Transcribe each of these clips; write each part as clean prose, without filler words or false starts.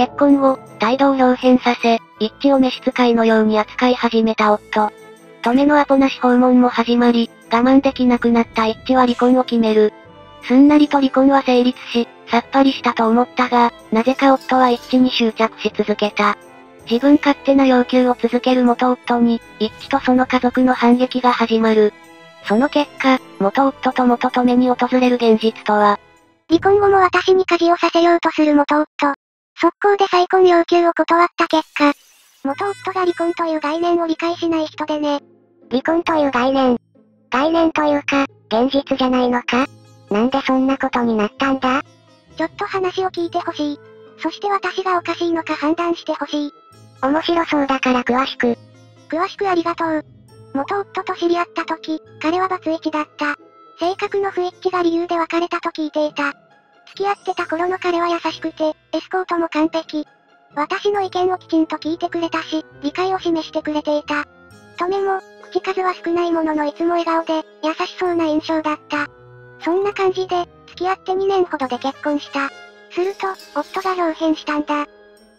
結婚後、態度を表変させ、一致を召使いのように扱い始めた夫。止めのアポなし訪問も始まり、我慢できなくなった一致は離婚を決める。すんなりと離婚は成立し、さっぱりしたと思ったが、なぜか夫は一致に執着し続けた。自分勝手な要求を続ける元夫に、一致とその家族の反撃が始まる。その結果、元夫と元止めに訪れる現実とは。離婚後も私に家事をさせようとする元夫。速攻で再婚要求を断った結果、元夫が離婚という概念を理解しない人でね。離婚という概念というか、現実じゃないのか？なんでそんなことになったんだ？ちょっと話を聞いてほしい。そして私がおかしいのか判断してほしい。面白そうだから詳しくありがとう。元夫と知り合った時、彼はバツイチだった。性格の不一致が理由で別れたと聞いていた。付き合ってた頃の彼は優しくて、エスコートも完璧。私の意見をきちんと聞いてくれたし、理解を示してくれていた。止めも、口数は少ないもののいつも笑顔で、優しそうな印象だった。そんな感じで、付き合って2年ほどで結婚した。すると、夫が表変したんだ。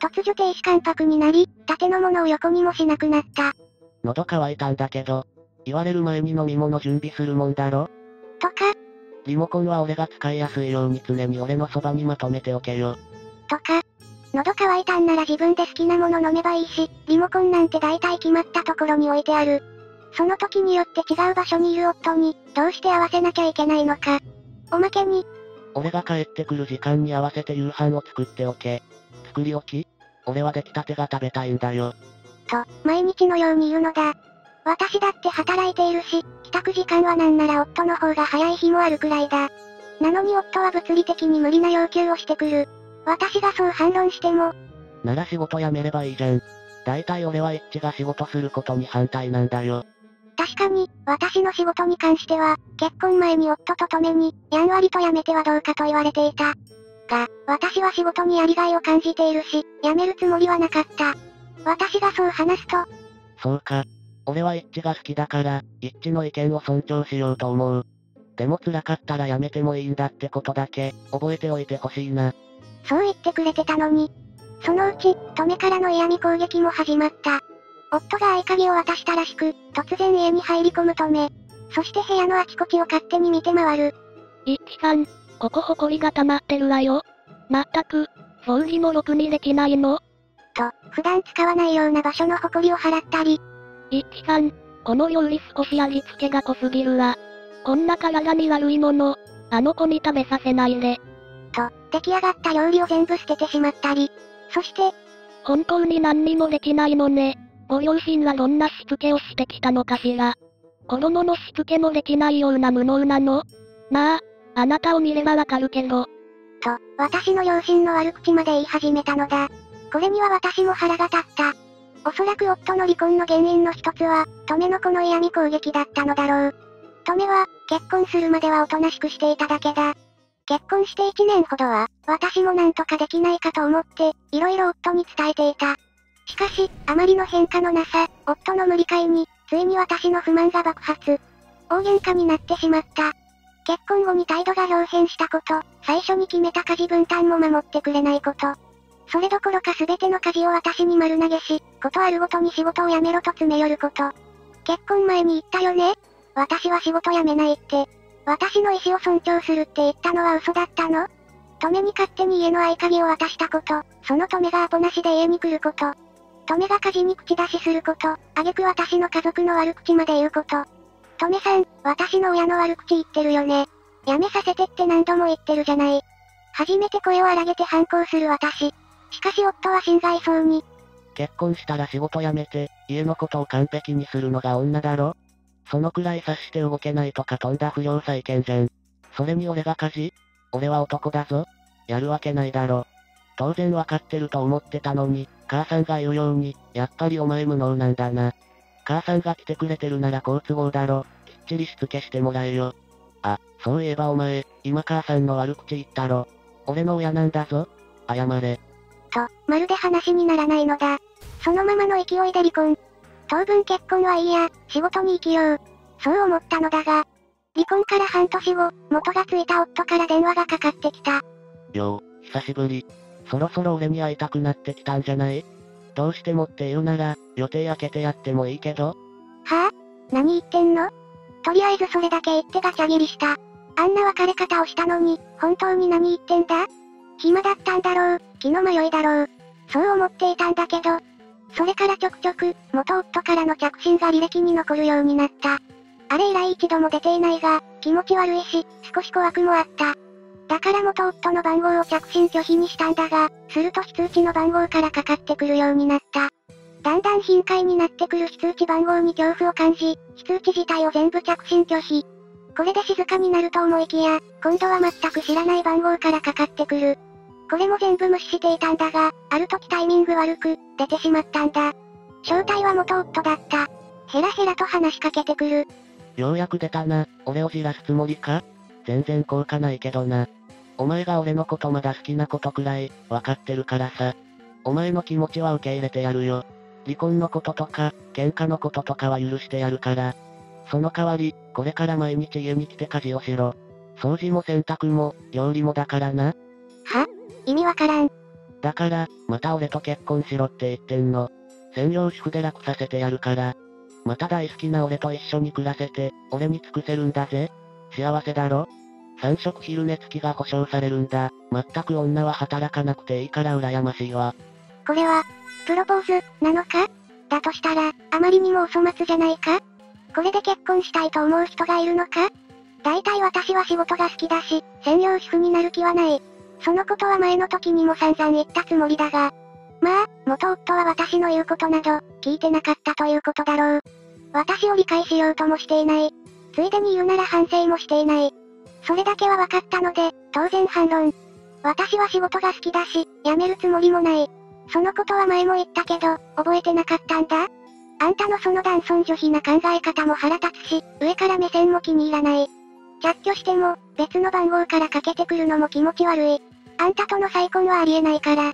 突如亭主関白になり、縦のものを横にもしなくなった。喉乾いたんだけど、言われる前に飲み物準備するもんだろ？とか、リモコンは俺が使いやすいように常に俺のそばにまとめておけよ。とか、喉乾いたんなら自分で好きなもの飲めばいいし、リモコンなんて大体決まったところに置いてある。その時によって違う場所にいる夫に、どうして合わせなきゃいけないのか。おまけに、俺が帰ってくる時間に合わせて夕飯を作っておけ。作り置き？俺は出来たてが食べたいんだよ。と、毎日のように言うのだ。私だって働いているし、帰宅時間はなんなら夫の方が早い日もあるくらいだ。なのに夫は物理的に無理な要求をしてくる。私がそう反論しても。なら仕事辞めればいいじゃん。だいたい俺は一致が仕事することに反対なんだよ。確かに、私の仕事に関しては、結婚前に夫と止めに、やんわりと辞めてはどうかと言われていた。が、私は仕事にやりがいを感じているし、辞めるつもりはなかった。私がそう話すと。そうか。俺は一致が好きだから、一致の意見を尊重しようと思う。でも辛かったらやめてもいいんだってことだけ、覚えておいてほしいな。そう言ってくれてたのに。そのうち、止めからの嫌味攻撃も始まった。夫が合鍵を渡したらしく、突然家に入り込む止め。そして部屋のあちこちを勝手に見て回る。一致さん、ここ埃が溜まってるわよ。まったく、掃除もろくにできないの？と、普段使わないような場所の埃を払ったり。一致さん、この料理少し味付けが濃すぎるわ。こんな体に悪いもの、あの子に食べさせないで。と、出来上がった料理を全部捨ててしまったり。そして、本当に何にもできないのね。ご両親はどんなしつけをしてきたのかしら。子供のしつけもできないような無能なの？まあ、あなたを見ればわかるけど。と、私の両親の悪口まで言い始めたのだ。これには私も腹が立った。おそらく夫の離婚の原因の一つは、止めの子の嫌味攻撃だったのだろう。止めは、結婚するまではおとなしくしていただけだ。結婚して1年ほどは、私もなんとかできないかと思って、いろいろ夫に伝えていた。しかし、あまりの変化のなさ、夫の無理解に、ついに私の不満が爆発。大喧嘩になってしまった。結婚後に態度が表変したこと、最初に決めた家事分担も守ってくれないこと。それどころか全ての家事を私に丸投げし、ことあるごとに仕事を辞めろと詰め寄ること。結婚前に言ったよね？私は仕事辞めないって。私の意思を尊重するって言ったのは嘘だったの？止めに勝手に家の合鍵を渡したこと、その止めがアポなしで家に来ること。止めが家事に口出しすること、挙句私の家族の悪口まで言うこと。止めさん、私の親の悪口言ってるよね。辞めさせてって何度も言ってるじゃない。初めて声を荒げて反抗する私。しかし夫は心外そうに。結婚したら仕事辞めて、家のことを完璧にするのが女だろ？そのくらい察して動けないとかとんだ不良債権じゃん。それに俺が家事？俺は男だぞ。やるわけないだろ。当然わかってると思ってたのに、母さんが言うように、やっぱりお前無能なんだな。母さんが来てくれてるなら好都合だろ。きっちりしつけしてもらえよ。あ、そういえばお前、今母さんの悪口言ったろ。俺の親なんだぞ。謝れ。と、まるで話にならないのだ。そのままの勢いで離婚。当分結婚はいいや、仕事に生きよう。そう思ったのだが、離婚から半年後、元がついた夫から電話がかかってきた。よう、久しぶり。そろそろ俺に会いたくなってきたんじゃない？どうしてもって言うなら、予定空けてやってもいいけど。はぁ？何言ってんの？とりあえずそれだけ言ってガチャ切りした。あんな別れ方をしたのに、本当に何言ってんだ？暇だったんだろう、気の迷いだろう。そう思っていたんだけど、それからちょくちょく、元夫からの着信が履歴に残るようになった。あれ以来一度も出ていないが、気持ち悪いし、少し怖くもあった。だから元夫の番号を着信拒否にしたんだが、すると非通知の番号からかかってくるようになった。だんだん頻回になってくる非通知番号に恐怖を感じ、非通知自体を全部着信拒否。これで静かになると思いきや、今度は全く知らない番号からかかってくる。これも全部無視していたんだが、ある時タイミング悪く、出てしまったんだ。正体は元夫だった。ヘラヘラと話しかけてくる。ようやく出たな、俺をじらすつもりか？全然効果ないけどな。お前が俺のことまだ好きなことくらい、わかってるからさ。お前の気持ちは受け入れてやるよ。離婚のこととか、喧嘩のこととかは許してやるから。その代わり、これから毎日家に来て家事をしろ。掃除も洗濯も、料理もだからな。は？意味わからん。だから、また俺と結婚しろって言ってんの。専業主婦で楽させてやるから。また大好きな俺と一緒に暮らせて、俺に尽くせるんだぜ。幸せだろ？3食昼寝付きが保証されるんだ。全く女は働かなくていいから羨ましいわ。これは、プロポーズ、なのか？だとしたら、あまりにもお粗末じゃないか？これで結婚したいと思う人がいるのか？大体私は仕事が好きだし、専業主婦になる気はない。そのことは前の時にも散々言ったつもりだが。まあ、元夫は私の言うことなど、聞いてなかったということだろう。私を理解しようともしていない。ついでに言うなら反省もしていない。それだけは分かったので、当然反論。私は仕事が好きだし、辞めるつもりもない。そのことは前も言ったけど、覚えてなかったんだ。あんたのその男尊女卑な考え方も腹立つし、上から目線も気に入らない。着拒しても、別の番号からかけてくるのも気持ち悪い。あんたとの再婚はありえないから。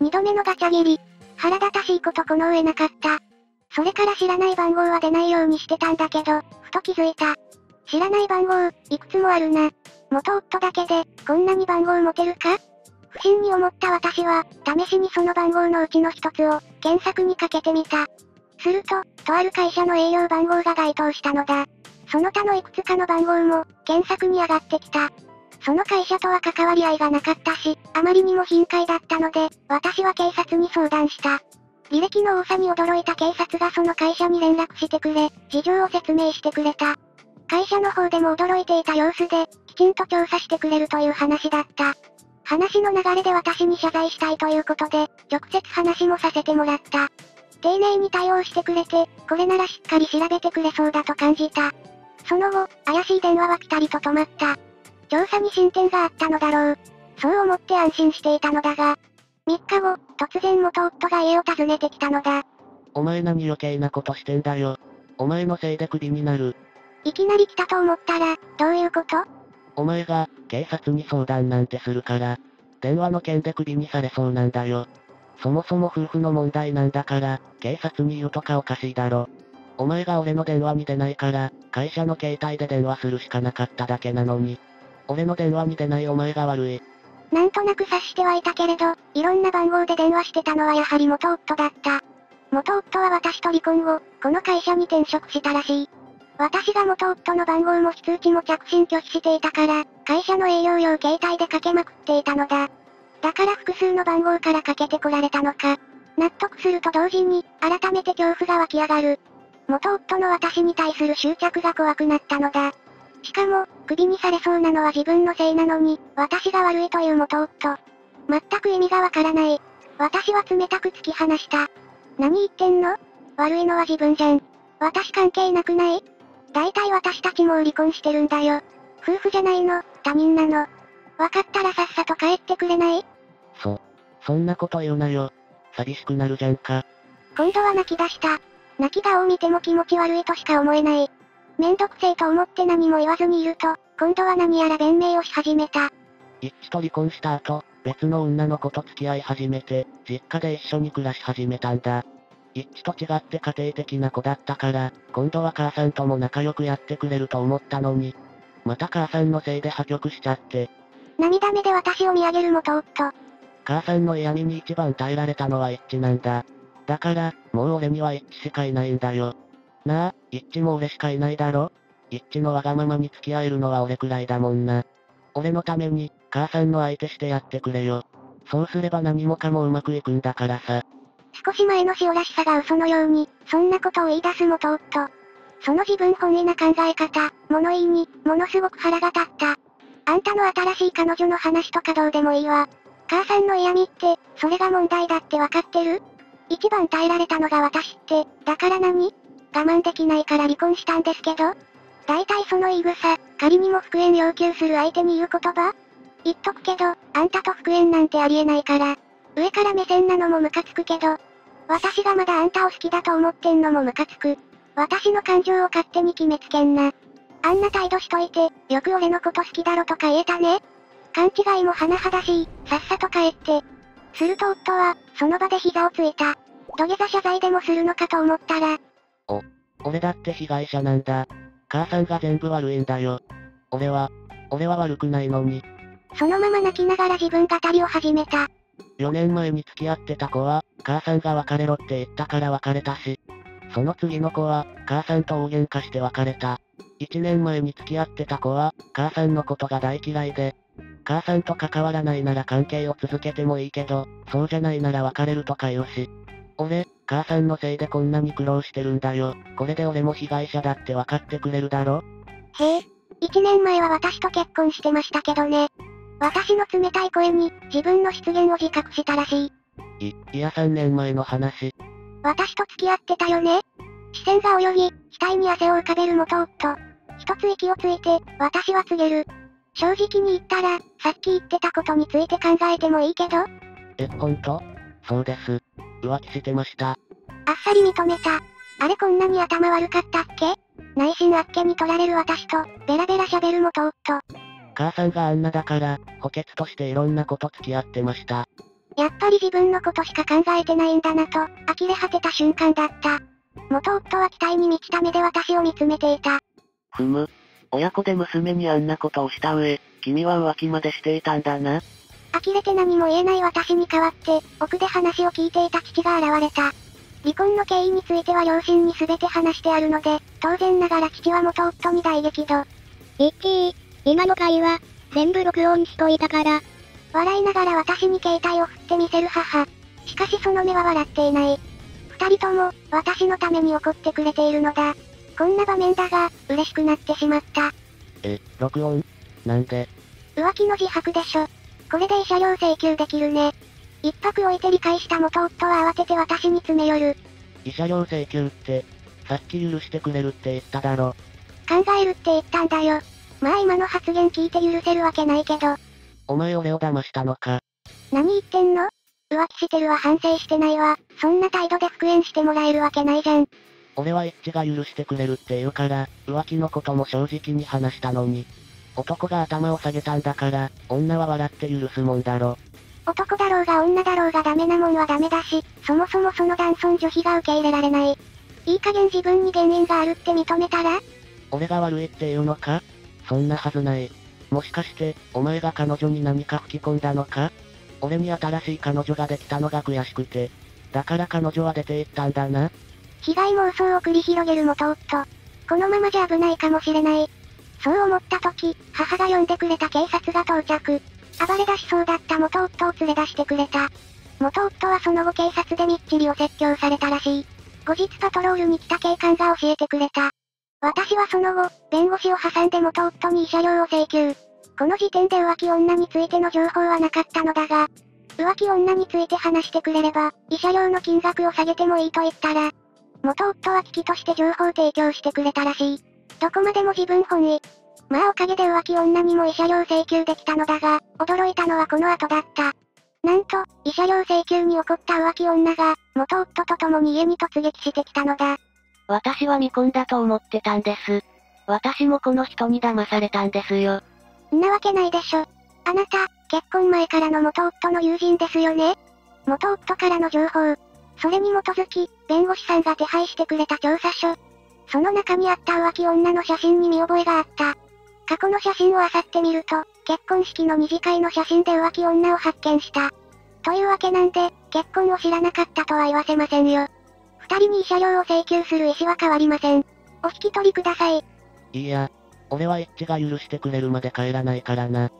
二度目のガチャ切り。腹立たしいことこの上なかった。それから知らない番号は出ないようにしてたんだけど、ふと気づいた。知らない番号、いくつもあるな。元夫だけで、こんなに番号持てるか？不審に思った私は、試しにその番号のうちの一つを、検索にかけてみた。すると、とある会社の営業番号が該当したのだ。その他のいくつかの番号も、検索に上がってきた。その会社とは関わり合いがなかったし、あまりにも頻回だったので、私は警察に相談した。履歴の多さに驚いた警察がその会社に連絡してくれ、事情を説明してくれた。会社の方でも驚いていた様子で、きちんと調査してくれるという話だった。話の流れで私に謝罪したいということで、直接話もさせてもらった。丁寧に対応してくれて、これならしっかり調べてくれそうだと感じた。その後、怪しい電話はピタリと止まった。調査に進展があったのだろう。そう思って安心していたのだが、3日後、突然元夫が家を訪ねてきたのだ。お前何余計なことしてんだよ。お前のせいでクビになる。いきなり来たと思ったら、どういうこと？お前が、警察に相談なんてするから、電話の件でクビにされそうなんだよ。そもそも夫婦の問題なんだから、警察に言うとかおかしいだろ。お前が俺の電話に出ないから、会社の携帯で電話するしかなかっただけなのに。俺の電話に出ないお前が悪い。なんとなく察してはいたけれど、いろんな番号で電話してたのはやはり元夫だった。元夫は私と離婚後、この会社に転職したらしい。私が元夫の番号も非通知も着信拒否していたから、会社の営業用携帯でかけまくっていたのだ。だから複数の番号からかけてこられたのか。納得すると同時に、改めて恐怖が湧き上がる。元夫の私に対する執着が怖くなったのだ。しかも、クビにされそうなのは自分のせいなのに、私が悪いという元夫。全く意味がわからない。私は冷たく突き放した。何言ってんの？悪いのは自分じゃん。私関係なくない？大体私たちもう離婚してるんだよ。夫婦じゃないの、他人なの。わかったらさっさと帰ってくれない？そんなこと言うなよ。寂しくなるじゃんか。今度は泣き出した。泣き顔を見ても気持ち悪いとしか思えない。めんどくせえと思って何も言わずにいると、今度は何やら弁明をし始めた。一致と離婚した後、別の女の子と付き合い始めて、実家で一緒に暮らし始めたんだ。一致と違って家庭的な子だったから、今度は母さんとも仲良くやってくれると思ったのに、また母さんのせいで破局しちゃって。涙目で私を見上げる元夫。母さんの嫌味に一番耐えられたのはイッチなんだ。だから、もう俺にはイッチしかいないんだよ。なあ、イッチも俺しかいないだろ？イッチのわがままに付き合えるのは俺くらいだもんな。俺のために、母さんの相手してやってくれよ。そうすれば何もかもうまくいくんだからさ。少し前の塩らしさが嘘のように、そんなことを言い出すもとっと。その自分本位な考え方、物言いに、ものすごく腹が立った。あんたの新しい彼女の話とかどうでもいいわ。母さんの嫌味って、それが問題だってわかってる？一番耐えられたのが私って、だから何？我慢できないから離婚したんですけど？大体その言い草、仮にも復縁要求する相手に言う言葉？言っとくけど、あんたと復縁なんてありえないから。上から目線なのもムカつくけど。私がまだあんたを好きだと思ってんのもムカつく。私の感情を勝手に決めつけんな。あんな態度しといて、よく俺のこと好きだろとか言えたね。勘違いも甚だしい、さっさと帰って。すると夫は、その場で膝をついた。土下座謝罪でもするのかと思ったら。俺だって被害者なんだ。母さんが全部悪いんだよ。俺は悪くないのに。そのまま泣きながら自分語りを始めた。4年前に付き合ってた子は、母さんが別れろって言ったから別れたし、その次の子は、母さんと大喧嘩して別れた。1年前に付き合ってた子は、母さんのことが大嫌いで、母さんと関わらないなら関係を続けてもいいけど、そうじゃないなら別れるとか言うし。俺、母さんのせいでこんなに苦労してるんだよ。これで俺も被害者だって分かってくれるだろ？へえ、1年前は私と結婚してましたけどね。私の冷たい声に、自分の失言を自覚したらしい。いや3年前の話。私と付き合ってたよね？視線が泳ぎ、額に汗を浮かべる元夫。一つ息をついて、私は告げる。正直に言ったら、さっき言ってたことについて考えてもいいけど？ほんと？そうです。浮気してました。あっさり認めた。あれこんなに頭悪かったっけ？内心あっけに取られる私と、ベラベラ喋る元夫。母さんがあんなだから、補欠としていろんなこと付き合ってました。やっぱり自分のことしか考えてないんだなと、呆れ果てた瞬間だった。元夫は期待に満ちた目で私を見つめていた。ふむ。親子で娘にあんなことをした上、君は浮気までしていたんだな。呆れて何も言えない私に代わって、奥で話を聞いていた父が現れた。離婚の経緯については両親に全て話してあるので、当然ながら父は元夫に大激怒。イッキー、今の会話、全部録音しといたから。笑いながら私に携帯を振ってみせる母。しかしその目は笑っていない。二人とも、私のために怒ってくれているのだ。こんな場面だが、嬉しくなってしまった。録音？なんで？浮気の自白でしょ。これで慰謝料請求できるね。一泊置いて理解した元夫は慌てて私に詰め寄る。慰謝料請求って、さっき許してくれるって言っただろ。考えるって言ったんだよ。まあ今の発言聞いて許せるわけないけど。お前俺を騙したのか。何言ってんの？浮気してるわ反省してないわ。そんな態度で復縁してもらえるわけないじゃん。俺はイッチが許してくれるって言うから、浮気のことも正直に話したのに。男が頭を下げたんだから、女は笑って許すもんだろ。男だろうが女だろうがダメなもんはダメだし、そもそもその男尊女卑が受け入れられない。いい加減自分に原因があるって認めたら？俺が悪いって言うのか？そんなはずない。もしかして、お前が彼女に何か吹き込んだのか？俺に新しい彼女ができたのが悔しくて。だから彼女は出て行ったんだな。被害妄想を繰り広げる元夫。このままじゃ危ないかもしれない。そう思った時、母が呼んでくれた警察が到着。暴れ出しそうだった元夫を連れ出してくれた。元夫はその後警察でみっちりを説教されたらしい。後日パトロールに来た警官が教えてくれた。私はその後、弁護士を挟んで元夫に慰謝料を請求。この時点で浮気女についての情報はなかったのだが、浮気女について話してくれれば、慰謝料の金額を下げてもいいと言ったら、元夫は聞きとして情報提供してくれたらしい。どこまでも自分本位。まあおかげで浮気女にも慰謝料請求できたのだが、驚いたのはこの後だった。なんと、慰謝料請求に怒った浮気女が、元夫と共に家に突撃してきたのだ。私は未婚だと思ってたんです。私もこの人に騙されたんですよ。んなわけないでしょ。あなた、結婚前からの元夫の友人ですよね？元夫からの情報。それに基づき、弁護士さんが手配してくれた調査書。その中にあった浮気女の写真に見覚えがあった。過去の写真を漁ってみると、結婚式の二次会の写真で浮気女を発見した。というわけなんで、結婚を知らなかったとは言わせませんよ。二人に慰謝料を請求する意思は変わりません。お引き取りください。いや、俺はイッチが許してくれるまで帰らないからな。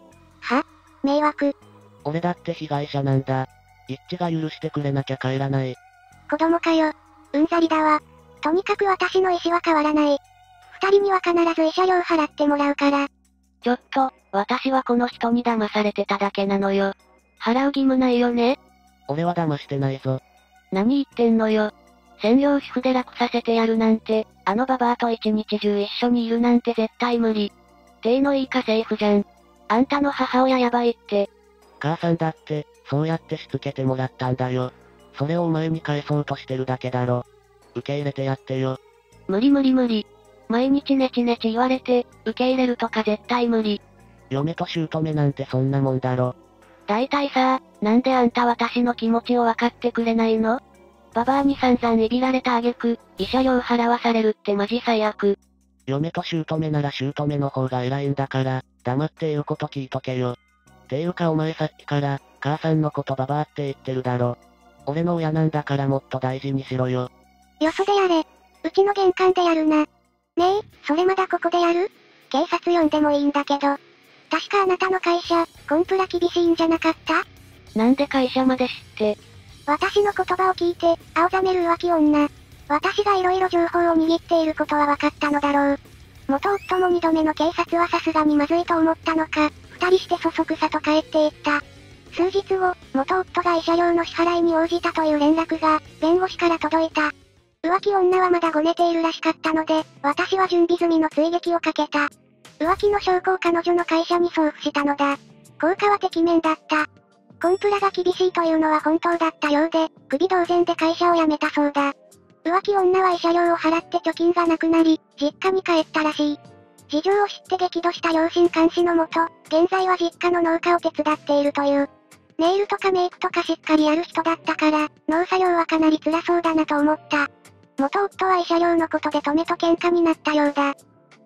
は？迷惑。俺だって被害者なんだ。イッチが許してくれなきゃ帰らない。子供かよ。うんざりだわ。とにかく私の意思は変わらない。二人には必ず慰謝料払ってもらうから。ちょっと、私はこの人に騙されてただけなのよ。払う義務ないよね？俺は騙してないぞ。何言ってんのよ。専業主婦で楽させてやるなんて、あのババアと一日中一緒にいるなんて絶対無理。体のいい家政婦じゃん。あんたの母親やばいって。母さんだって、そうやってしつけてもらったんだよ。それをお前に返そうとしてるだけだろ。受け入れてやってよ。無理無理無理。毎日ネチネチ言われて、受け入れるとか絶対無理。嫁と姑なんてそんなもんだろ。大体さ、なんであんた私の気持ちを分かってくれないの？ババアに散々いびられた挙句、慰謝料払わされるってマジ最悪。嫁と姑なら姑の方が偉いんだから、黙って言うこと聞いとけよ。ていうかお前さっきから、母さんのことババアって言ってるだろ。俺の親なんだからもっと大事にしろよ。よそでやれ。うちの玄関でやるな。ねえ、それまだここでやる？警察呼んでもいいんだけど。確かあなたの会社、コンプラ厳しいんじゃなかった？なんで会社まで知って。私の言葉を聞いて、青ざめる浮気女。私が色々情報を握っていることは分かったのだろう。元夫も2度目の警察はさすがにまずいと思ったのか、二人してそそくさと帰っていった。数日後、元夫が慰謝料の支払いに応じたという連絡が、弁護士から届いた。浮気女はまだごねているらしかったので、私は準備済みの追撃をかけた。浮気の証拠を彼女の会社に送付したのだ。効果はてきめんだった。コンプラが厳しいというのは本当だったようで、首同然で会社を辞めたそうだ。浮気女は慰謝料を払って貯金がなくなり、実家に帰ったらしい。事情を知って激怒した両親監視のもと、現在は実家の農家を手伝っているという。ネイルとかメイクとかしっかりやる人だったから、農作業はかなり辛そうだなと思った。元夫は慰謝料のことで止めと喧嘩になったようだ。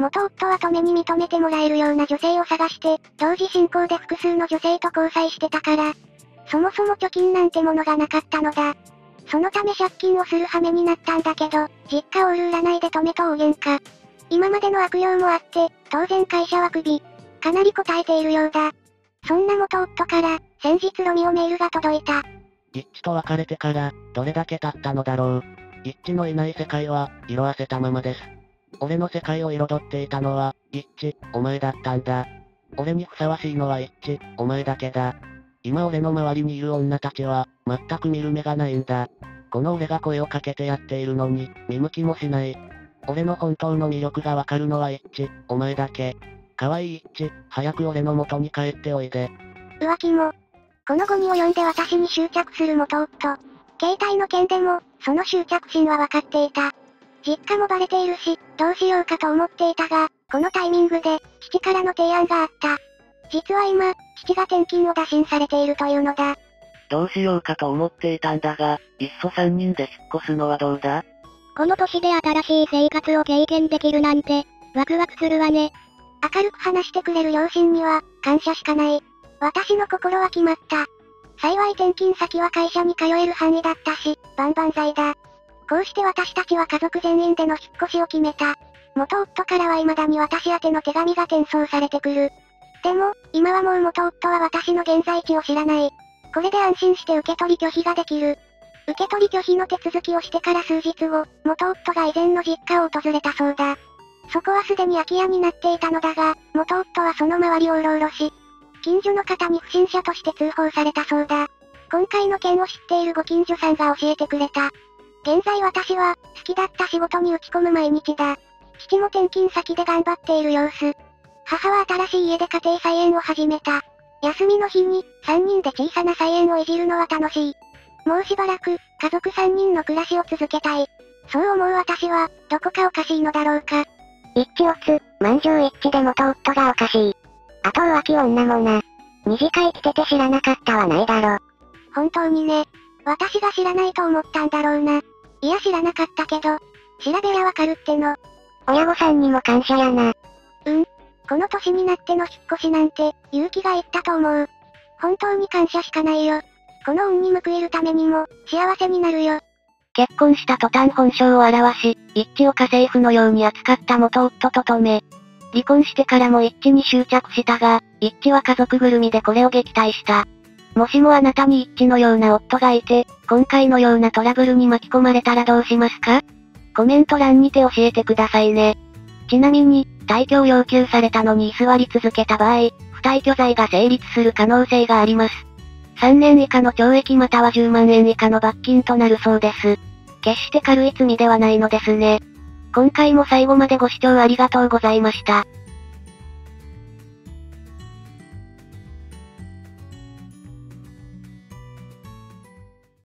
元夫は止めに認めてもらえるような女性を探して、同時進行で複数の女性と交際してたから、そもそも貯金なんてものがなかったのだ。そのため借金をする羽目になったんだけど、実家を売る売らないで止めと大喧嘩。今までの悪用もあって、当然会社はクビ。かなり答えているようだ。そんな元夫から、先日ロミオメールが届いた。イッチと別れてから、どれだけ経ったのだろう。イッチのいない世界は、色あせたままです。俺の世界を彩っていたのは、イッチ、お前だったんだ。俺にふさわしいのはイッチ、お前だけだ。今俺の周りにいる女たちは、全く見る目がないんだ。この俺が声をかけてやっているのに、見向きもしない。俺の本当の魅力がわかるのはイッチ、お前だけ。可愛いイッチ、早く俺の元に帰っておいで。浮気も。この後に及んで私に執着する元夫。携帯の件でも、その執着心はわかっていた。実家もバレているし、どうしようかと思っていたが、このタイミングで、父からの提案があった。実は今、父が転勤を打診されているというのだ。どうしようかと思っていたんだが、いっそ3人で引っ越すのはどうだ？この年で新しい生活を経験できるなんて、ワクワクするわね。明るく話してくれる両親には、感謝しかない。私の心は決まった。幸い転勤先は会社に通える範囲だったし、万々歳だ。こうして私たちは家族全員での引っ越しを決めた。元夫からは未だに私宛ての手紙が転送されてくる。でも、今はもう元夫は私の現在地を知らない。これで安心して受け取り拒否ができる。受け取り拒否の手続きをしてから数日後、元夫が以前の実家を訪れたそうだ。そこはすでに空き家になっていたのだが、元夫はその周りをうろうろし、近所の方に不審者として通報されたそうだ。今回の件を知っているご近所さんが教えてくれた。現在私は、好きだった仕事に打ち込む毎日だ。父も転勤先で頑張っている様子。母は新しい家で家庭菜園を始めた。休みの日に、3人で小さな菜園をいじるのは楽しい。もうしばらく、家族3人の暮らしを続けたい。そう思う私は、どこかおかしいのだろうか。一致オス、満場一致で元夫がおかしい。あと浮気女もな。二次会来てて知らなかったはないだろ。本当にね。私が知らないと思ったんだろうな。いや知らなかったけど、調べりゃわかるっての。親御さんにも感謝やな。うん。この年になっての引っ越しなんて、勇気がいったと思う。本当に感謝しかないよ。この運に報いるためにも、幸せになるよ。結婚した途端本性を表し、一致を家政婦のように扱った元夫と留め。離婚してからも一致に執着したが、一致は家族ぐるみでこれを撃退した。もしもあなたに一致のような夫がいて、今回のようなトラブルに巻き込まれたらどうしますか？コメント欄にて教えてくださいね。ちなみに、退去を要求されたのに居座り続けた場合、不退去罪が成立する可能性があります。3年以下の懲役または10万円以下の罰金となるそうです。決して軽い罪ではないのですね。今回も最後までご視聴ありがとうございました。